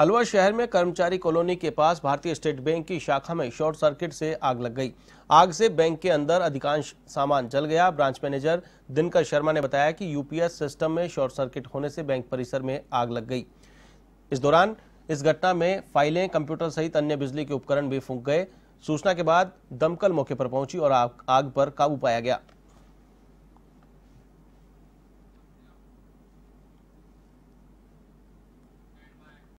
अलवर शहर में कर्मचारी कॉलोनी के पास भारतीय स्टेट बैंक की शाखा में शॉर्ट सर्किट से आग लग गई। आग से बैंक के अंदर अधिकांश सामान जल गया। ब्रांच मैनेजर दिनकर शर्मा ने बताया कि यूपीएस सिस्टम में शॉर्ट सर्किट होने से बैंक परिसर में आग लग गई। इस दौरान इस घटना में फाइलें, कंप्यूटर सहित अन्य बिजली के उपकरण भी फूंक गए। सूचना के बाद दमकल मौके पर पहुंची और आग पर काबू पाया गया।